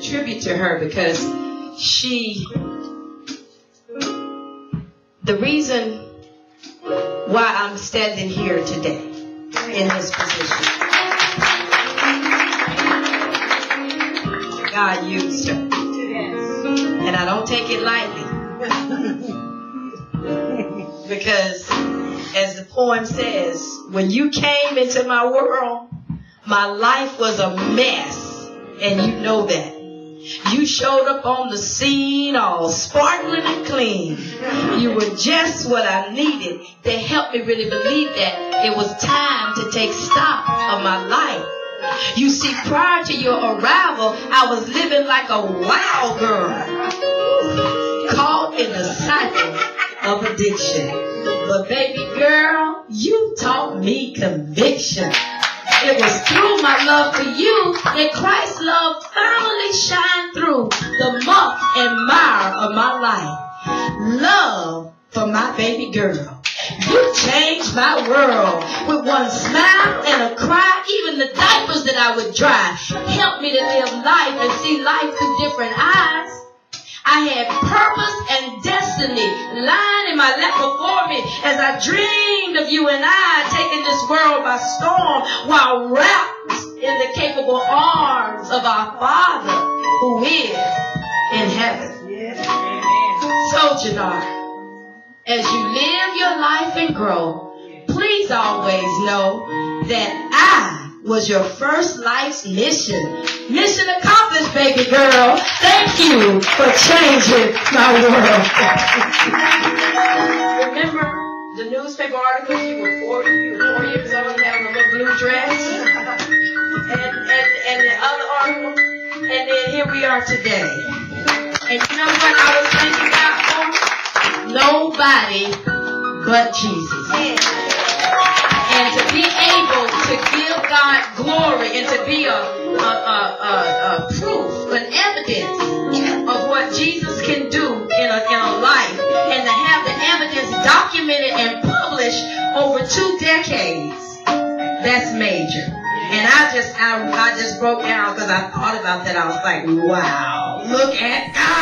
tribute to her because she, the reason why I'm standing here today in this position, God used her. And I don't take it lightly. Because as the poem says, when you came into my world, my life was a mess. And you know that. You showed up on the scene all sparkling and clean. You were just what I needed. That helped me really believe that it was time to take stock of my life. You see, prior to your arrival, I was living like a wild girl, caught in the cycle of addiction. But baby girl, you taught me conviction. It was through my love for you that Christ's love finally shined through the muck and mire of my life. Love for my baby girl. You changed my world with one smile and a cry. Even the diapers that I would dry helped me to live life and see life through different eyes. I had purpose and destiny lying in my lap before me as I dreamed of you and I taking this world by storm while wrapped in the capable arms of our Father who is in heaven. Yes. So, Janar, as you live your life and grow, please always know that I was your first life's mission. Mission accomplished, baby girl. Thank you for changing my world. Remember the newspaper articles? You were 4 years old and had a little blue dress? And the other article? And then here we are today. And you know what I was thinking about? Nobody but Jesus. And to be able to give God glory and to be a proof, an evidence of what Jesus can do in a life, and to have the evidence documented and published over 2 decades, that's major. And I just broke down because I thought about that. I was like, wow, look at God.